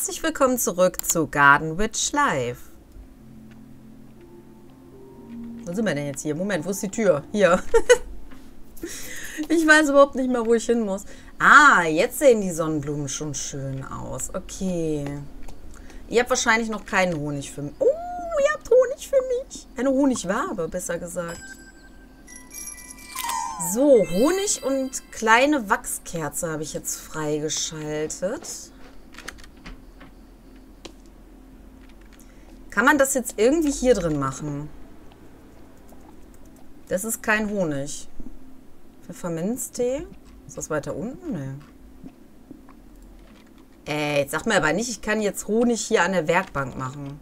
herzlich willkommen zurück zu Garden Witch Life. Wo sind wir denn jetzt hier? Moment, wo ist die Tür? Hier. Ich weiß überhaupt nicht mehr, wo ich hin muss. Ah, jetzt sehen die Sonnenblumen schon schön aus. Okay. Ihr habt wahrscheinlich noch keinen Honig für mich. Oh, ihr habt Honig für mich. Eine Honigwabe, besser gesagt. So, Honig und kleine Wachskerze habe ich jetzt freigeschaltet. Kann man das jetzt irgendwie hier drin machen? Das ist kein Honig. Pfefferminztee. Ist das weiter unten? Nee. Ey, jetzt sag mir aber nicht, ich kann jetzt Honig hier an der Werkbank machen.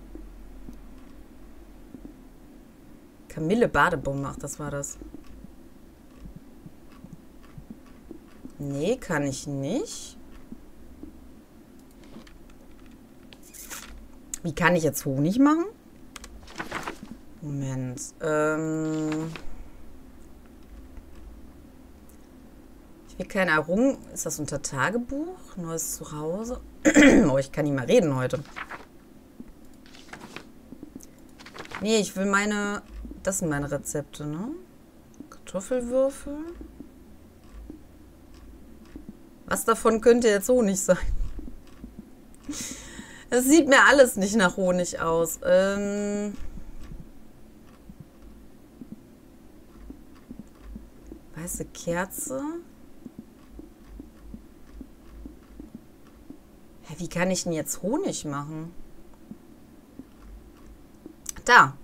Kamille Badebombe, ach, das war das. Nee, kann ich nicht. Wie kann ich jetzt Honig machen? Moment. Ich will keine Errungenschaft. Ist das unter Tagebuch? Neues Zuhause? Oh, ich kann nicht mehr reden heute. Nee, ich will meine... Das sind meine Rezepte, ne? Kartoffelwürfel... Was davon könnte jetzt Honig sein? Es sieht mir alles nicht nach Honig aus. Weiße Kerze. Hä, wie kann ich denn jetzt Honig machen? Da.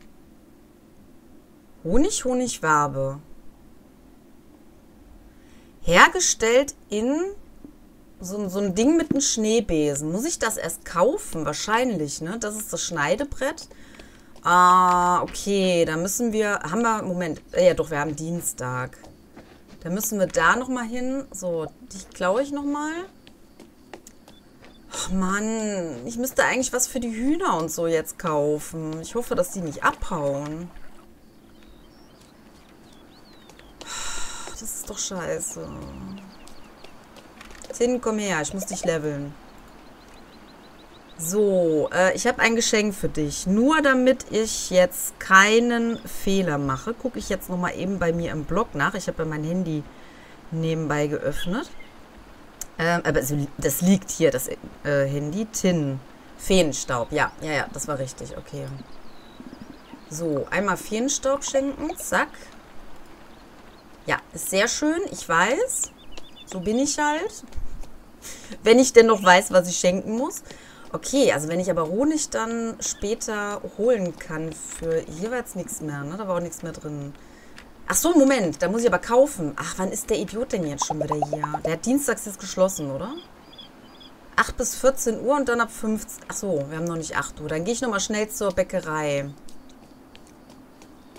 Honig, Honigwabe. Hergestellt in... So ein Ding mit einem Schneebesen. Muss ich das erst kaufen? Wahrscheinlich, ne? Das ist das Schneidebrett. Ah, okay. Da müssen wir... Haben wir... Moment. Ja, doch, wir haben Dienstag. Da müssen wir da nochmal hin. So, die klaue ich nochmal. Ach, Mann. Ich müsste eigentlich was für die Hühner und so jetzt kaufen. Ich hoffe, dass die nicht abhauen. Das ist doch scheiße. Hin, komm her, ich muss dich leveln. So, ich habe ein Geschenk für dich. Nur damit ich jetzt keinen Fehler mache, gucke ich jetzt nochmal eben bei mir im Blog nach. Ich habe ja mein Handy nebenbei geöffnet. Aber das liegt hier, das Handy. Tin. Feenstaub, ja, das war richtig, okay. So, einmal Feenstaub schenken, zack. Ja, ist sehr schön, ich weiß. So bin ich halt. Wenn ich denn noch weiß, was ich schenken muss. Okay, also wenn ich aber Honig dann später holen kann für... Hier war jetzt nichts mehr, ne? Da war auch nichts mehr drin. Ach so, Moment, da muss ich aber kaufen. Ach, wann ist der Idiot denn jetzt schon wieder hier? Der hat dienstags jetzt geschlossen, oder? 8 bis 14 Uhr und dann ab 15... Ach so, wir haben noch nicht 8 Uhr. Dann gehe ich nochmal schnell zur Bäckerei.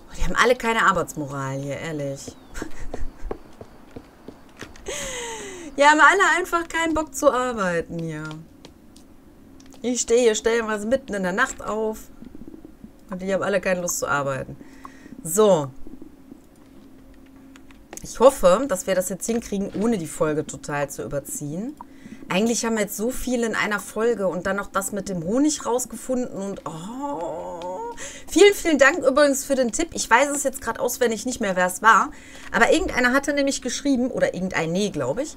Oh, die haben alle keine Arbeitsmoral hier, ehrlich. Ja, haben alle einfach keinen Bock zu arbeiten hier. Ich stehe hier stellenweise mitten in der Nacht auf. Und die haben alle keine Lust zu arbeiten. So. Ich hoffe, dass wir das jetzt hinkriegen, ohne die Folge total zu überziehen. Eigentlich haben wir jetzt so viel in einer Folge und dann noch das mit dem Honig rausgefunden und oh. Vielen, vielen Dank übrigens für den Tipp. Ich weiß es jetzt gerade auswendig nicht mehr, wer es war. Aber irgendeiner hatte nämlich geschrieben, oder irgendein, nee, glaube ich,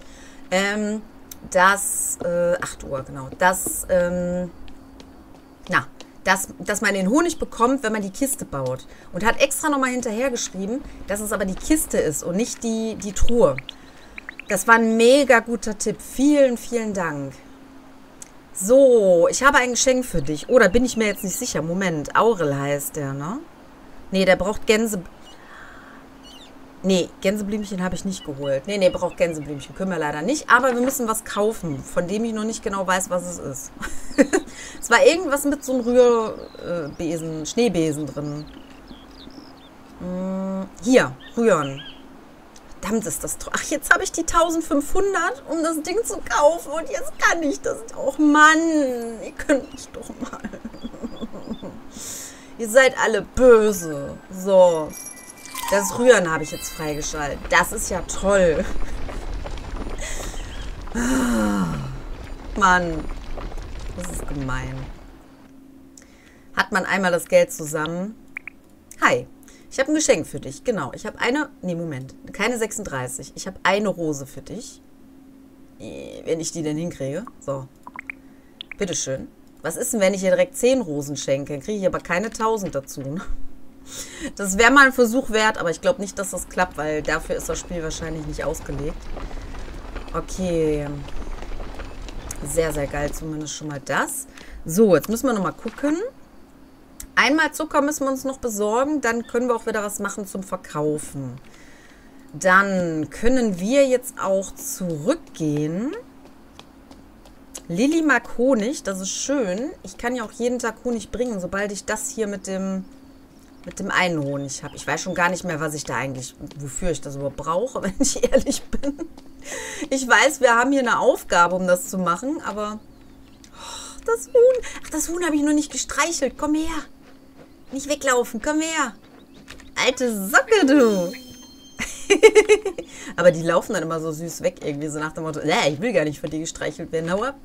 dass, 8 Uhr, genau, dass, dass man den Honig bekommt, wenn man die Kiste baut. Und hat extra nochmal hinterher geschrieben, dass es aber die Kiste ist und nicht die Truhe. Das war ein mega guter Tipp. Vielen, vielen Dank. So, ich habe ein Geschenk für dich. Oh, da bin ich mir jetzt nicht sicher. Moment, Aurel heißt der, ne? Nee, der braucht Gänse... Nee, Gänseblümchen habe ich nicht geholt. Nee, braucht Gänseblümchen. Können wir leider nicht. Aber wir müssen was kaufen, von dem ich noch nicht genau weiß, was es ist. Es war irgendwas mit so einem Rührbesen, Schneebesen drin. Hier, rühren. Verdammt, ist das toll. Ach, jetzt habe ich die 1500, um das Ding zu kaufen. Und jetzt kann ich das. Och, Mann. Ihr könnt mich doch mal. Ihr seid alle böse. So. Das Rühren habe ich jetzt freigeschaltet. Das ist ja toll. Mann. Das ist gemein. Hat man einmal das Geld zusammen? Hi. Ich habe ein Geschenk für dich. Genau. Ich habe eine... Nee, Moment. Keine 36. Ich habe eine Rose für dich. Wenn ich die denn hinkriege. So. Bitteschön. Was ist denn, wenn ich ihr direkt 10 Rosen schenke? Dann kriege ich aber keine 1000 dazu. Das wäre mal ein Versuch wert, aber ich glaube nicht, dass das klappt, weil dafür ist das Spiel wahrscheinlich nicht ausgelegt. Okay. Sehr, sehr geil. Zumindest schon mal das. So, jetzt müssen wir nochmal gucken. Einmal Zucker müssen wir uns noch besorgen. Dann können wir auch wieder was machen zum Verkaufen. Dann können wir jetzt auch zurückgehen. Lilly mag Honig. Das ist schön. Ich kann ja auch jeden Tag Honig bringen, sobald ich das hier mit dem einen Honig habe. Ich weiß schon gar nicht mehr, was ich da eigentlich, wofür ich das überhaupt brauche, wenn ich ehrlich bin. Ich weiß, wir haben hier eine Aufgabe, um das zu machen, aber... Oh, das Huhn! Ach, das Huhn habe ich noch nicht gestreichelt. Komm her! Nicht weglaufen, komm her! Alte Socke, du! Aber die laufen dann immer so süß weg, irgendwie so nach dem Motto, ich will gar nicht von dir gestreichelt werden, hau ab.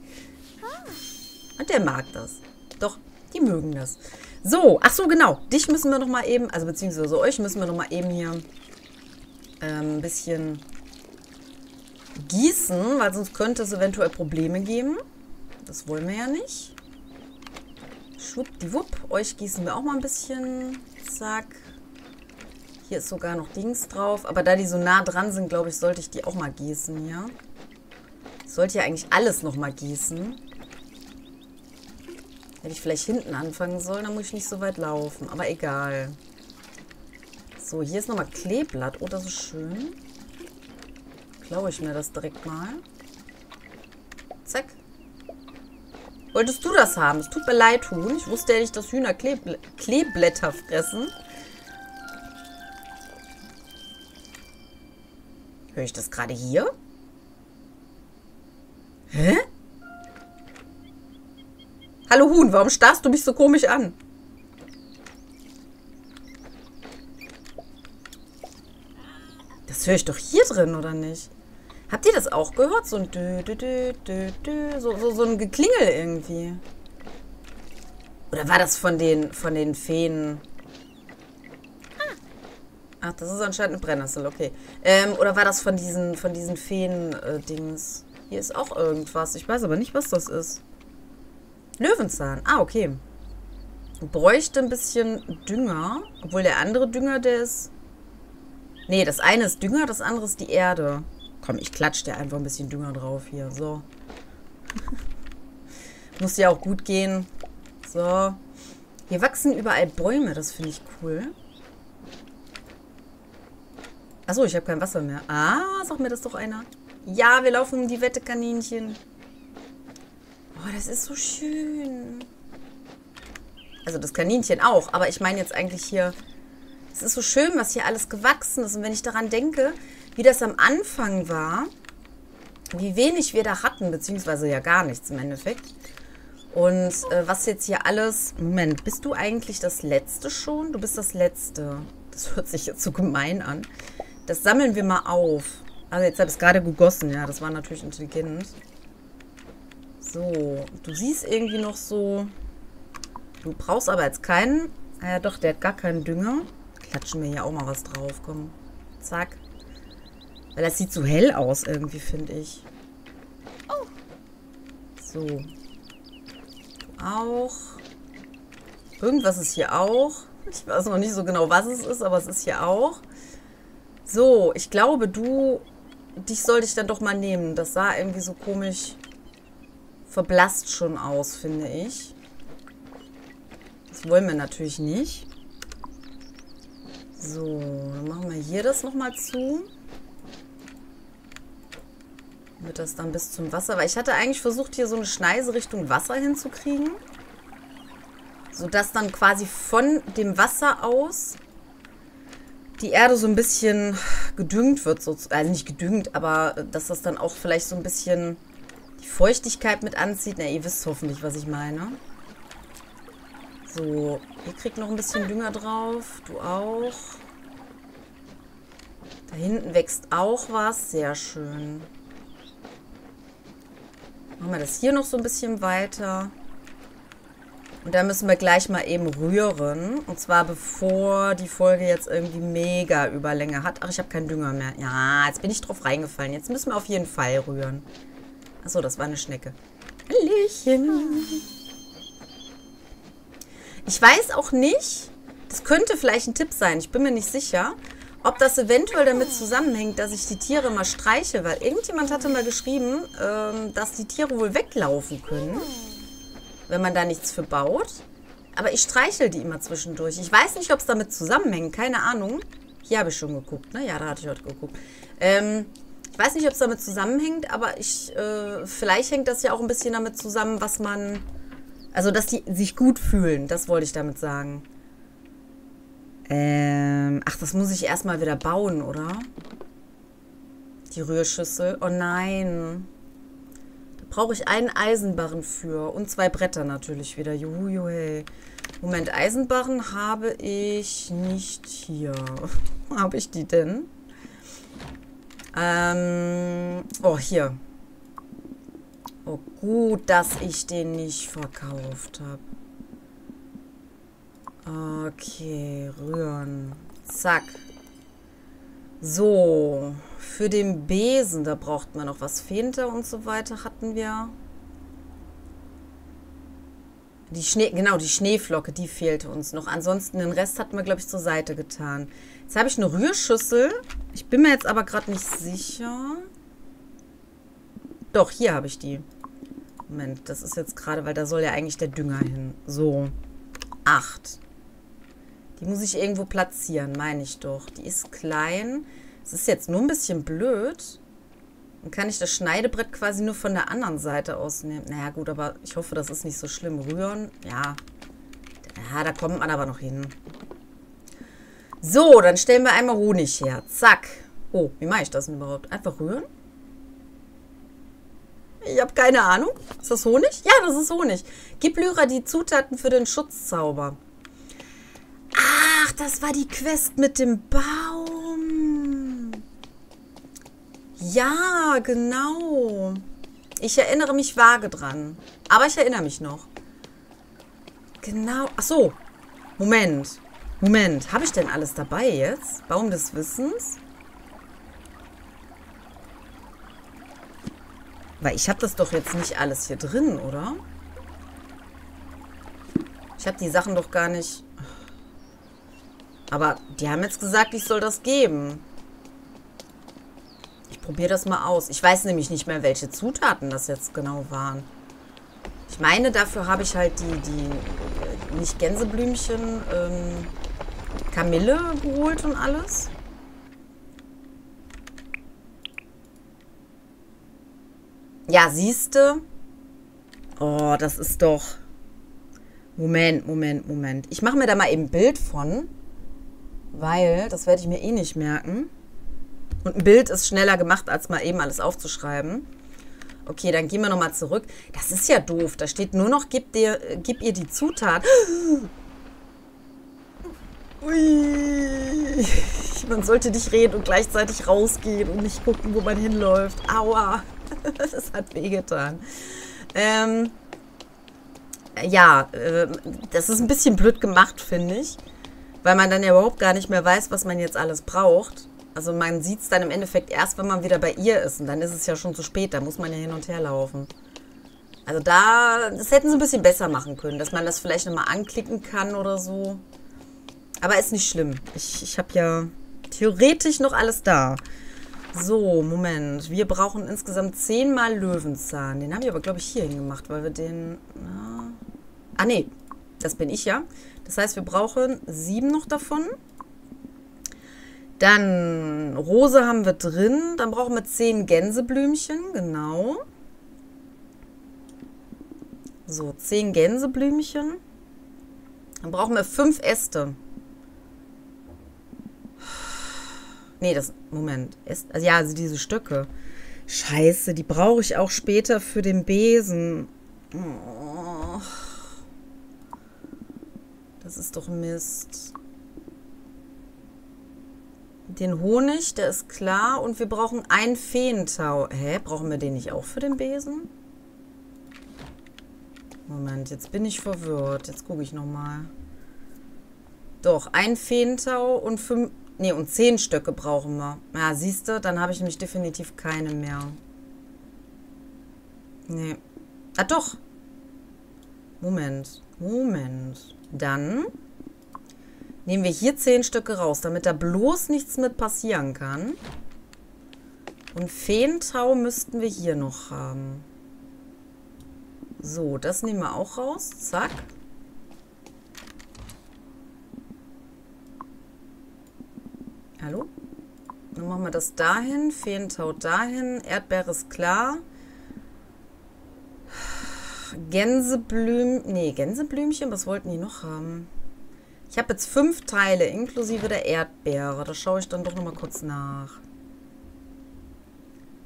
Und der mag das. Doch, die mögen das. So, ach so, genau. Dich müssen wir noch mal eben, also beziehungsweise euch müssen wir noch mal eben hier ein bisschen gießen, weil sonst könnte es eventuell Probleme geben. Das wollen wir ja nicht. Schwuppdiwupp. Euch gießen wir auch mal ein bisschen. Zack. Hier ist sogar noch Dings drauf. Aber da die so nah dran sind, glaube ich, sollte ich die auch mal gießen, ja. Ich sollte ja eigentlich alles noch mal gießen. Hätte ich vielleicht hinten anfangen sollen, dann muss ich nicht so weit laufen. Aber egal. So, hier ist nochmal Kleeblatt. Oh, das ist schön. Klaue ich mir das direkt mal. Zack. Wolltest du das haben? Es tut mir leid, Huhn. Ich wusste ja nicht, dass Hühner Kleeblätter fressen. Höre ich das gerade hier? Hä? Hallo Huhn, warum starrst du mich so komisch an? Das höre ich doch hier drin, oder nicht? Habt ihr das auch gehört? So ein Dö-Dö-Dö-Dö-Dö, so ein Geklingel irgendwie. Oder war das von den Feen? Ach, das ist anscheinend eine Brennnessel, okay. Oder war das von diesen Feen-Dings? Hier ist auch irgendwas. Ich weiß aber nicht, was das ist. Löwenzahn. Ah, okay. Bräuchte ein bisschen Dünger. Obwohl der andere Dünger, der ist... Nee, das eine ist Dünger, das andere ist die Erde. Komm, ich klatsche dir einfach ein bisschen Dünger drauf hier. So. Muss ja auch gut gehen. So. Hier wachsen überall Bäume. Das finde ich cool. Achso, ich habe kein Wasser mehr. Ah, sagt mir das doch einer. Ja, wir laufen um die Wette, Kaninchen. Oh, das ist so schön. Also das Kaninchen auch. Aber ich meine jetzt eigentlich hier... Es ist so schön, was hier alles gewachsen ist. Und wenn ich daran denke, wie das am Anfang war, wie wenig wir da hatten, beziehungsweise ja gar nichts im Endeffekt. Und was jetzt hier alles... Moment, bist du eigentlich das Letzte schon? Du bist das Letzte. Das hört sich jetzt so gemein an. Das sammeln wir mal auf. Also jetzt habe ich es gerade gegossen. Ja, das war natürlich intelligent. So, du siehst irgendwie noch so... Du brauchst aber jetzt keinen... Ah ja doch, der hat gar keinen Dünger. Klatschen wir hier auch mal was drauf, komm. Zack. Weil das sieht so hell aus irgendwie, finde ich. Oh. So. Du auch. Irgendwas ist hier auch. Ich weiß noch nicht so genau, was es ist, aber es ist hier auch. So, ich glaube, du... Dich sollte ich dann doch mal nehmen. Das sah irgendwie so komisch... verblasst schon aus, finde ich. Das wollen wir natürlich nicht. So, dann machen wir hier das nochmal zu. Damit das dann bis zum Wasser... Weil ich hatte eigentlich versucht, hier so eine Schneise Richtung Wasser hinzukriegen. Sodass dann quasi von dem Wasser aus die Erde so ein bisschen gedüngt wird. Also nicht gedüngt, aber dass das dann auch vielleicht so ein bisschen... die Feuchtigkeit mit anzieht. Na, ihr wisst hoffentlich, was ich meine. So, ihr kriegt noch ein bisschen Dünger drauf. Du auch. Da hinten wächst auch was. Sehr schön. Machen wir das hier noch so ein bisschen weiter. Und da müssen wir gleich mal eben rühren. Und zwar bevor die Folge jetzt irgendwie mega Überlänge hat. Ach, ich habe keinen Dünger mehr. Ja, jetzt bin ich drauf reingefallen. Jetzt müssen wir auf jeden Fall rühren. Achso, das war eine Schnecke. Hallöchen. Ich weiß auch nicht, das könnte vielleicht ein Tipp sein, ich bin mir nicht sicher, ob das eventuell damit zusammenhängt, dass ich die Tiere mal streiche. Weil irgendjemand hatte mal geschrieben, dass die Tiere wohl weglaufen können, wenn man da nichts für baut. Aber ich streichel die immer zwischendurch. Ich weiß nicht, ob es damit zusammenhängt. Keine Ahnung. Hier habe ich schon geguckt, ne? Ja, da hatte ich heute geguckt. Ich weiß nicht, ob es damit zusammenhängt, aber ich vielleicht hängt das ja auch ein bisschen damit zusammen, was man... Also, dass die sich gut fühlen. Das wollte ich damit sagen. Ach, das muss ich erstmal wieder bauen, oder? Die Rührschüssel. Oh nein. Brauche ich einen Eisenbarren für. Und 2 Bretter natürlich wieder. Juhu, juhu. Moment, Eisenbarren habe ich nicht hier. Wo habe ich die denn? Oh, hier. Oh, gut, dass ich den nicht verkauft habe. Okay, rühren. Zack. So, für den Besen, da braucht man noch was. Fenter und so weiter hatten wir. Die Schneeflocke, die fehlte uns noch. Ansonsten den Rest hatten wir, glaube ich, zur Seite getan. Jetzt habe ich eine Rührschüssel. Ich bin mir jetzt aber gerade nicht sicher. Doch, hier habe ich die. Moment, das ist jetzt gerade, weil da soll ja eigentlich der Dünger hin. So, 8. Die muss ich irgendwo platzieren, meine ich doch. Die ist klein. Es ist jetzt nur ein bisschen blöd. Dann kann ich das Schneidebrett quasi nur von der anderen Seite ausnehmen. Naja, gut, aber ich hoffe, das ist nicht so schlimm. Rühren, ja. Ja, da kommt man aber noch hin. So, dann stellen wir einmal Honig her. Zack. Oh, wie mache ich das denn überhaupt? Einfach rühren? Ich habe keine Ahnung. Ist das Honig? Ja, das ist Honig. Gib Lyra die Zutaten für den Schutzzauber. Ach, das war die Quest mit dem Baum. Ja, genau. Ich erinnere mich vage dran. Aber ich erinnere mich noch. Genau. Ach so. Moment. Moment. Habe ich denn alles dabei jetzt? Baum des Wissens? Weil ich habe das doch jetzt nicht alles hier drin, oder? Ich habe die Sachen doch gar nicht... Aber die haben jetzt gesagt, ich soll das geben. Ich probiere das mal aus. Ich weiß nämlich nicht mehr, welche Zutaten das jetzt genau waren. Ich meine, dafür habe ich halt die nicht Gänseblümchen, Kamille geholt und alles. Ja, siehste. Oh, das ist doch... Moment, Moment, Moment. Ich mache mir da mal eben ein Bild von... Weil, das werde ich mir eh nicht merken. Und ein Bild ist schneller gemacht, als mal eben alles aufzuschreiben. Okay, dann gehen wir nochmal zurück. Das ist ja doof. Da steht nur noch, gib ihr die Zutat. Ui. Man sollte nicht reden und gleichzeitig rausgehen und nicht gucken, wo man hinläuft. Aua. Das hat wehgetan. Ja, das ist ein bisschen blöd gemacht, finde ich. Weil man dann ja überhaupt gar nicht mehr weiß, was man jetzt alles braucht. Also man sieht es dann im Endeffekt erst, wenn man wieder bei ihr ist. Und dann ist es ja schon zu spät, da muss man ja hin und her laufen. Also das hätten sie ein bisschen besser machen können, dass man das vielleicht nochmal anklicken kann oder so. Aber ist nicht schlimm. Ich habe ja theoretisch noch alles da. So, Moment. Wir brauchen insgesamt 10 mal Löwenzahn. Den habe ich aber, glaube ich, hier hingemacht, weil wir den... Na, ah, nee. Das bin ich ja. Das heißt, wir brauchen 7 noch davon. Dann Rose haben wir drin. Dann brauchen wir 10 Gänseblümchen. Genau. So, 10 Gänseblümchen. Dann brauchen wir 5 Äste. Nee, das... Moment. Äste, also ja, also diese Stöcke. Scheiße, die brauche ich auch später für den Besen. Oh. Das ist doch Mist. Den Honig, der ist klar. Und wir brauchen einen Feentau. Hä? Brauchen wir den nicht auch für den Besen? Moment, jetzt bin ich verwirrt. Jetzt gucke ich nochmal. Doch, ein Feentau und 10 Stöcke brauchen wir. Ja, siehst du, dann habe ich nämlich definitiv keine mehr. Nee. Ah, doch. Moment. Dann nehmen wir hier 10 Stücke raus, damit da bloß nichts mit passieren kann. Und Feentau müssten wir hier noch haben. So, das nehmen wir auch raus. Zack. Hallo? Dann machen wir das dahin. Feentau dahin. Erdbeere ist klar. Gänseblümchen. Nee, Gänseblümchen. Was wollten die noch haben? Ich habe jetzt 5 Teile inklusive der Erdbeere. Da schaue ich dann doch nochmal kurz nach.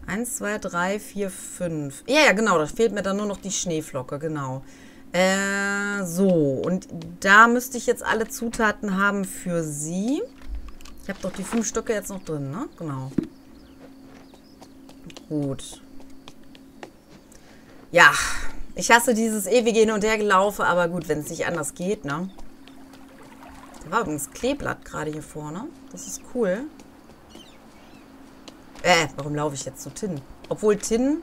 1, 2, 3, 4, 5. Ja, genau, da fehlt mir dann nur noch die Schneeflocke, genau. So, und da müsste ich jetzt alle Zutaten haben für sie. Ich habe doch die 5 Stücke jetzt noch drin, ne? Genau. Gut. Ja, ich hasse dieses ewige Hin- und Hergelaufe, aber gut, wenn es nicht anders geht, ne? Da war übrigens Kleeblatt gerade hier vorne. Das ist cool. Warum laufe ich jetzt zu Tin? Obwohl Tin...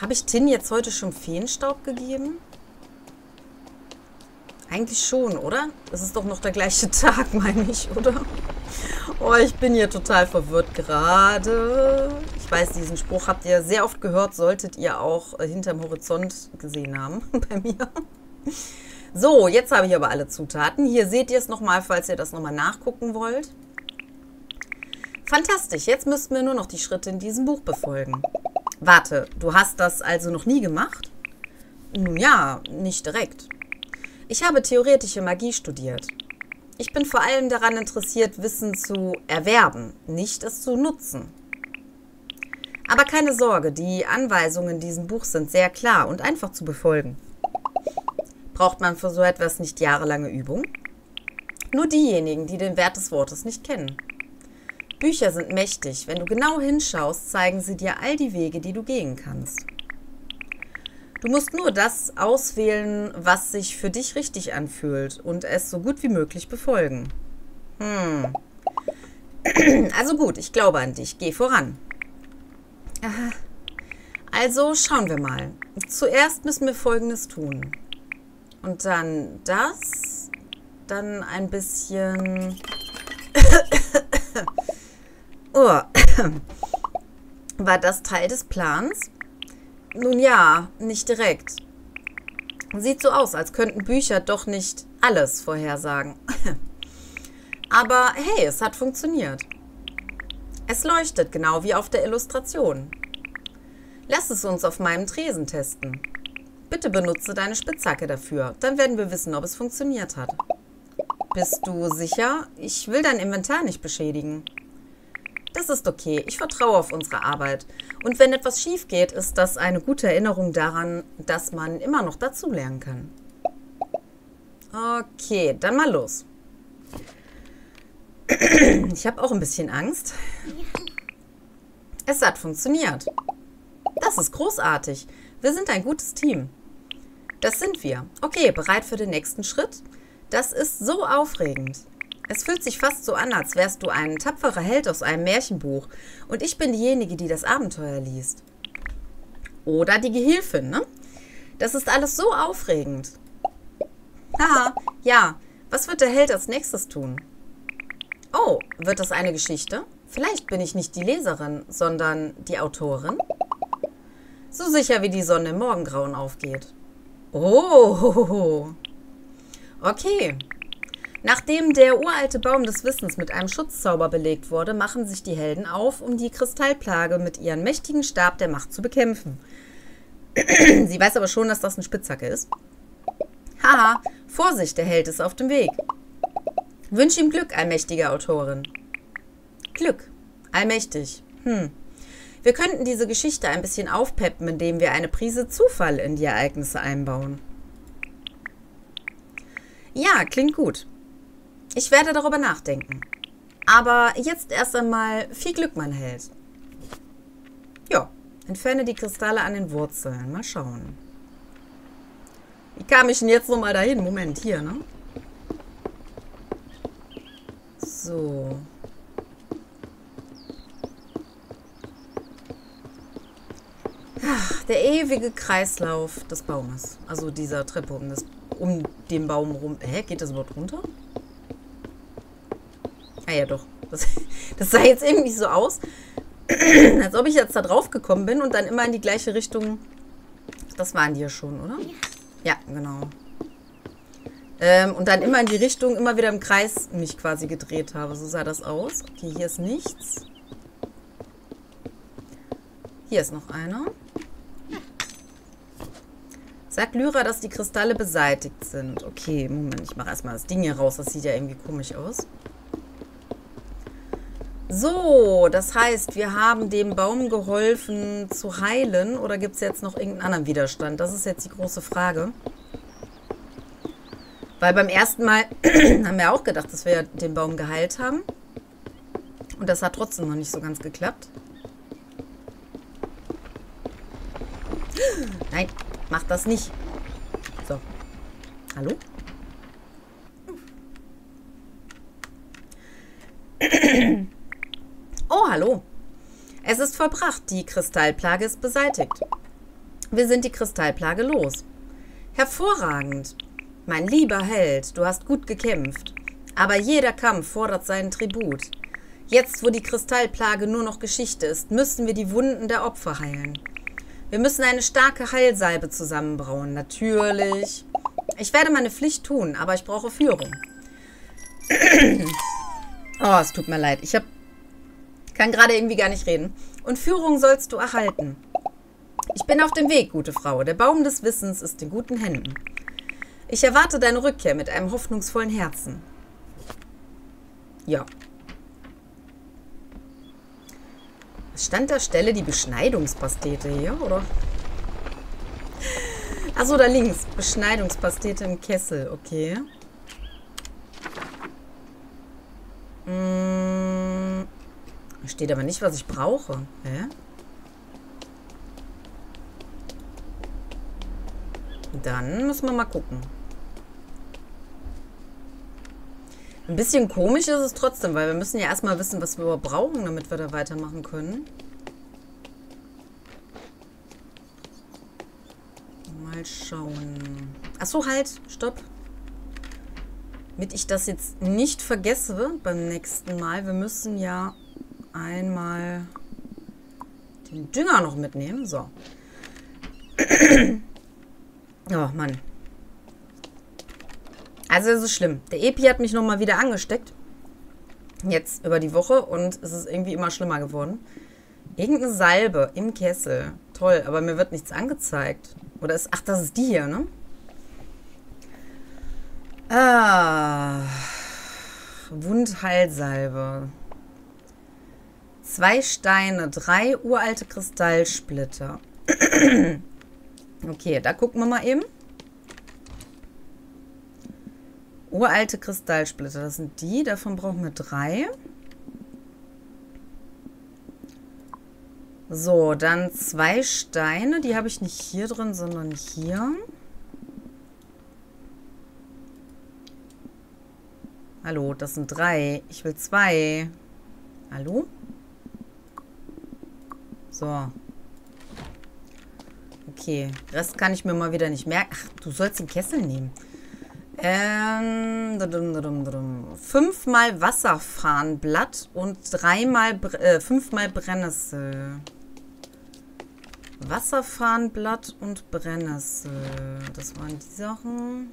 Habe ich Tin jetzt heute schon Feenstaub gegeben? Eigentlich schon, oder? Es ist doch noch der gleiche Tag, meine ich, oder? Oh, ich bin hier total verwirrt gerade. Ich weiß, diesen Spruch habt ihr sehr oft gehört, solltet ihr auch hinterm Horizont gesehen haben bei mir. So, jetzt habe ich aber alle Zutaten. Hier seht ihr es nochmal, falls ihr das nochmal nachgucken wollt. Fantastisch, jetzt müssten wir nur noch die Schritte in diesem Buch befolgen. Warte, du hast das also noch nie gemacht? Nun ja, nicht direkt. Ich habe theoretische Magie studiert. Ich bin vor allem daran interessiert, Wissen zu erwerben, nicht es zu nutzen. Aber keine Sorge, die Anweisungen in diesem Buch sind sehr klar und einfach zu befolgen. Braucht man für so etwas nicht jahrelange Übung? Nur diejenigen, die den Wert des Wortes nicht kennen. Bücher sind mächtig. Wenn du genau hinschaust, zeigen sie dir all die Wege, die du gehen kannst. Du musst nur das auswählen, was sich für dich richtig anfühlt und es so gut wie möglich befolgen. Also gut, ich glaube an dich. Geh voran. Aha. Also schauen wir mal. Zuerst müssen wir Folgendes tun. Und dann das. Dann ein bisschen... Oh. War das Teil des Plans? Nun ja, nicht direkt. Sieht so aus, als könnten Bücher doch nicht alles vorhersagen. Aber hey, es hat funktioniert. Es leuchtet genau wie auf der Illustration. Lass es uns auf meinem Tresen testen. Bitte benutze deine Spitzhacke dafür, dann werden wir wissen, ob es funktioniert hat. Bist du sicher? Ich will dein Inventar nicht beschädigen. Das ist okay. Ich vertraue auf unsere Arbeit. Und wenn etwas schief geht, ist das eine gute Erinnerung daran, dass man immer noch dazulernen kann. Okay, dann mal los. Ich habe auch ein bisschen Angst. Es hat funktioniert. Das ist großartig. Wir sind ein gutes Team. Das sind wir. Okay, bereit für den nächsten Schritt? Das ist so aufregend. Es fühlt sich fast so an, als wärst du ein tapferer Held aus einem Märchenbuch und ich bin diejenige, die das Abenteuer liest. Oder die Gehilfin, ne? Das ist alles so aufregend. Haha, ja. Was wird der Held als nächstes tun? Oh, wird das eine Geschichte? Vielleicht bin ich nicht die Leserin, sondern die Autorin? So sicher, wie die Sonne im Morgengrauen aufgeht. Oh. Okay. Nachdem der uralte Baum des Wissens mit einem Schutzzauber belegt wurde, machen sich die Helden auf, um die Kristallplage mit ihrem mächtigen Stab der Macht zu bekämpfen. Sie weiß aber schon, dass das eine Spitzhacke ist. Haha, Vorsicht, der Held ist auf dem Weg. Wünsch ihm Glück, allmächtige Autorin. Glück. Allmächtig. Wir könnten diese Geschichte ein bisschen aufpeppen, indem wir eine Prise Zufall in die Ereignisse einbauen. Ja, klingt gut. Ich werde darüber nachdenken. Aber jetzt erst einmal viel Glück, mein Held. Ja, entferne die Kristalle an den Wurzeln. Mal schauen. Wie kam ich denn jetzt nochmal dahin? Moment, hier, ne? So. Der ewige Kreislauf des Baumes. Also dieser Treppe um den Baum rum. Hä? Geht das überhaupt runter? Ah ja, doch. Das sah jetzt irgendwie so aus, als ob ich jetzt da drauf gekommen bin und dann immer in die gleiche Richtung. Das waren die ja schon, oder? Ja, genau. Und dann immer in die Richtung, immer wieder im Kreis mich quasi gedreht habe. So sah das aus. Okay, hier ist nichts. Hier ist noch einer. Sagt Lyra, dass die Kristalle beseitigt sind. Okay, Moment, ich mache erstmal das Ding hier raus. Das sieht ja irgendwie komisch aus. So, das heißt, wir haben dem Baum geholfen zu heilen. Oder gibt es jetzt noch irgendeinen anderen Widerstand? Das ist jetzt die große Frage. Weil beim ersten Mal haben wir auch gedacht, dass wir den Baum geheilt haben. Und das hat trotzdem noch nicht so ganz geklappt. Nein, mach das nicht. So. Hallo? Oh, hallo. Es ist vollbracht. Die Kristallplage ist beseitigt. Wir sind die Kristallplage los. Hervorragend. Mein lieber Held, du hast gut gekämpft. Aber jeder Kampf fordert seinen Tribut. Jetzt, wo die Kristallplage nur noch Geschichte ist, müssen wir die Wunden der Opfer heilen. Wir müssen eine starke Heilsalbe zusammenbrauen. Natürlich. Ich werde meine Pflicht tun, aber ich brauche Führung. Oh, es tut mir leid. Ich kann gerade irgendwie gar nicht reden. Und Führung sollst du erhalten. Ich bin auf dem Weg, gute Frau. Der Baum des Wissens ist in guten Händen. Ich erwarte deine Rückkehr mit einem hoffnungsvollen Herzen. Ja. Stand der Stelle die Beschneidungspastete hier, oder? Achso, da links. Beschneidungspastete im Kessel. Okay. Steht aber nicht, was ich brauche. Hä? Dann müssen wir mal gucken. Ein bisschen komisch ist es trotzdem, weil wir müssen ja erstmal wissen, was wir überhaupt brauchen, damit wir da weitermachen können. Mal schauen. Achso, halt. Stopp. Damit ich das jetzt nicht vergesse beim nächsten Mal. Wir müssen ja einmal den Dünger noch mitnehmen. So. Oh, Mann. Also es ist schlimm. Der Epi hat mich nochmal wieder angesteckt. Jetzt über die Woche. Und es ist irgendwie immer schlimmer geworden. Irgendeine Salbe im Kessel. Toll, aber mir wird nichts angezeigt. Oder ist... Ach, das ist die hier, ne? Ah. Wundheilsalbe. 2 Steine, 3 uralte Kristallsplitter. Okay, da gucken wir mal eben. Uralte Kristallsplitter, das sind die. Davon brauchen wir 3. So, dann 2 Steine. Die habe ich nicht hier drin, sondern hier. Hallo, das sind 3. Ich will 2. Hallo? So. Okay, Rest kann ich mir mal wieder nicht merken. Ach, du sollst den Kessel nehmen. 5 mal Wasserfarnblatt und 5 mal Brennnessel. Wasserfarnblatt und Brennnessel. Das waren die Sachen.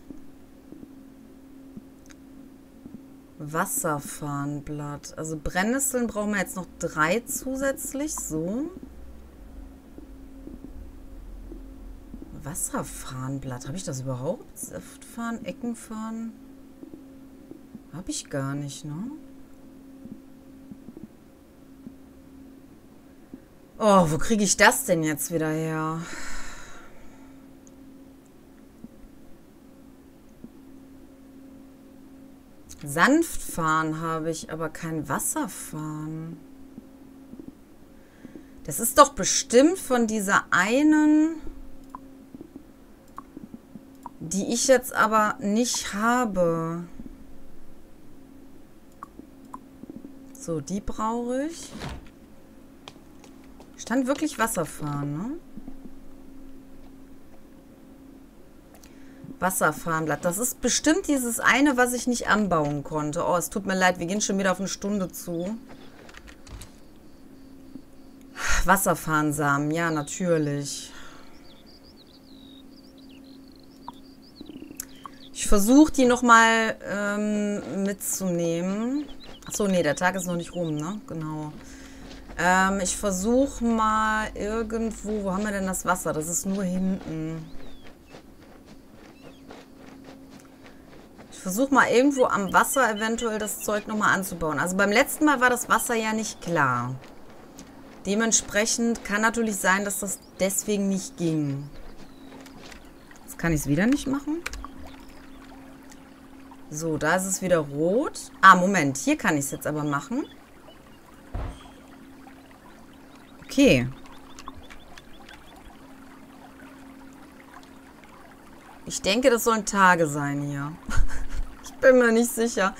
Wasserfarnblatt. Also Brennnesseln brauchen wir jetzt noch 3 zusätzlich. So. Wasserfarnblatt. Habe ich das überhaupt? Saftfarn, Eckenfarn? Habe ich gar nicht, ne? Oh, wo kriege ich das denn jetzt wieder her? Sanftfarn habe ich, aber kein Wasserfarn. Das ist doch bestimmt von dieser einen... die ich jetzt aber nicht habe. So, die brauche ich. Stand wirklich Wasserfarn, ne? Wasserfarnblatt. Das ist bestimmt dieses eine, was ich nicht anbauen konnte. Oh, es tut mir leid, wir gehen schon wieder auf eine Stunde zu. Wasserfarnsamen, ja, natürlich. Ich versuche, die nochmal mitzunehmen. Achso, nee, der Tag ist noch nicht rum, ne? Genau. Ich versuche mal irgendwo... Wo haben wir denn das Wasser? Das ist nur hinten. Ich versuche mal irgendwo am Wasser eventuell das Zeug nochmal anzubauen. Also beim letzten Mal war das Wasser ja nicht klar. Dementsprechend kann natürlich sein, dass das deswegen nicht ging. Jetzt kann ich es wieder nicht machen. So, da ist es wieder rot. Ah, Moment, hier kann ich es jetzt aber machen. Okay. Ich denke, das sollen Tage sein hier. Ich bin mir nicht sicher.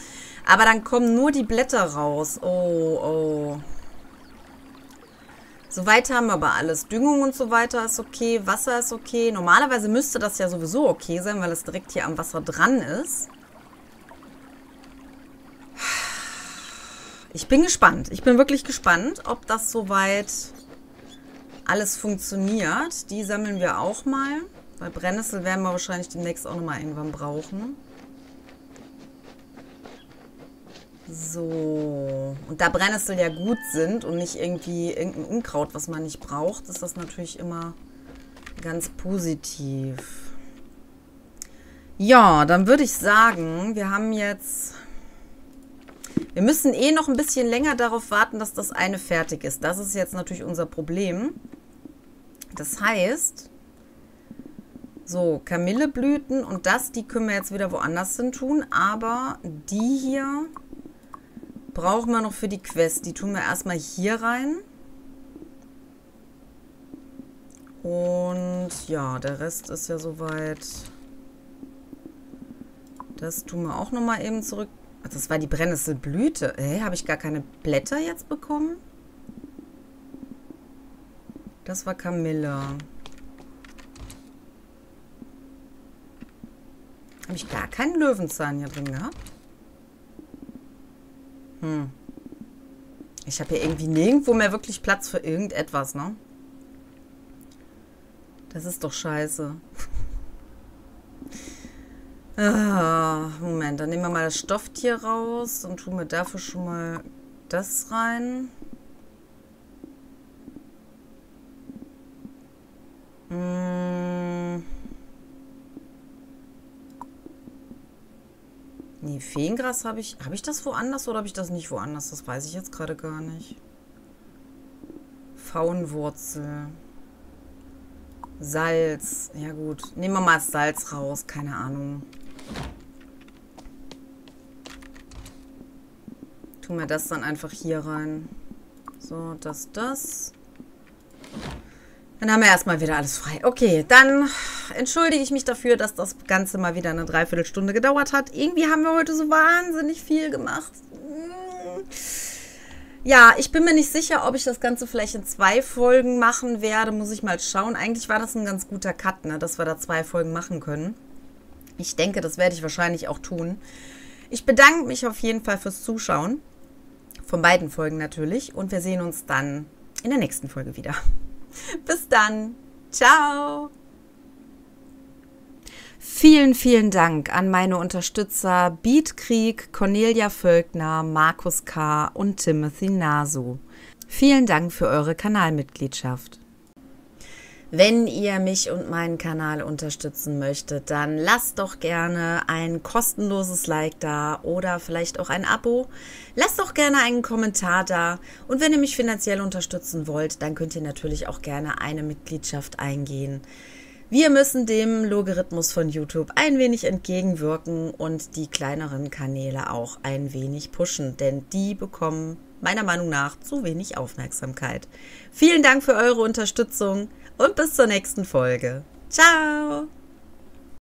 Aber dann kommen nur die Blätter raus. Oh, oh. Soweit haben wir aber alles. Düngung und so weiter ist okay. Wasser ist okay. Normalerweise müsste das ja sowieso okay sein, weil es direkt hier am Wasser dran ist. Ich bin gespannt. Ich bin wirklich gespannt, ob das soweit alles funktioniert. Die sammeln wir auch mal. Bei Brennnessel werden wir wahrscheinlich demnächst auch nochmal irgendwann brauchen. So. Und da Brennnessel ja gut sind und nicht irgendwie irgendein Unkraut, was man nicht braucht, ist das natürlich immer ganz positiv. Ja, dann würde ich sagen, wir haben jetzt... Wir müssen eh noch ein bisschen länger darauf warten, dass das eine fertig ist. Das ist jetzt natürlich unser Problem. Das heißt, so, Kamilleblüten und das, die können wir jetzt wieder woanders hin tun. Aber die hier brauchen wir noch für die Quest. Die tun wir erstmal hier rein. Und ja, der Rest ist ja soweit. Das tun wir auch nochmal eben zurück. Das war die Brennnesselblüte. Hä, habe ich gar keine Blätter jetzt bekommen? Das war Kamille. Habe ich gar keinen Löwenzahn hier drin gehabt? Hm. Ich habe hier irgendwie nirgendwo mehr wirklich Platz für irgendetwas, ne? Das ist doch scheiße. Ah, Moment, dann nehmen wir mal das Stofftier raus und tun wir dafür schon mal das rein. Nee, Feengras habe ich... Habe ich das woanders oder habe ich das nicht woanders? Das weiß ich jetzt gerade gar nicht. Faunwurzel. Salz. Ja gut, nehmen wir mal das Salz raus. Keine Ahnung. Tun wir das dann einfach hier rein. So, das. Dann haben wir erstmal wieder alles frei. Okay, dann entschuldige ich mich dafür, dass das Ganze mal wieder eine Dreiviertelstunde gedauert hat. Irgendwie haben wir heute so wahnsinnig viel gemacht. Ja, ich bin mir nicht sicher, ob ich das Ganze vielleicht in 2 Folgen machen werde. Muss ich mal schauen. Eigentlich war das ein ganz guter Cut, ne, dass wir da 2 Folgen machen können. Ich denke, das werde ich wahrscheinlich auch tun. Ich bedanke mich auf jeden Fall fürs Zuschauen. Von beiden Folgen natürlich. Und wir sehen uns dann in der nächsten Folge wieder. Bis dann. Ciao. Vielen, vielen Dank an meine Unterstützer Beatkrieg, Cornelia Völkner, Markus K. und Timothy Nasu. Vielen Dank für eure Kanalmitgliedschaft. Wenn ihr mich und meinen Kanal unterstützen möchtet, dann lasst doch gerne ein kostenloses Like da oder vielleicht auch ein Abo. Lasst doch gerne einen Kommentar da. Und wenn ihr mich finanziell unterstützen wollt, dann könnt ihr natürlich auch gerne eine Mitgliedschaft eingehen. Wir müssen dem Logarithmus von YouTube ein wenig entgegenwirken und die kleineren Kanäle auch ein wenig pushen, denn die bekommen meiner Meinung nach zu wenig Aufmerksamkeit. Vielen Dank für eure Unterstützung und bis zur nächsten Folge. Ciao!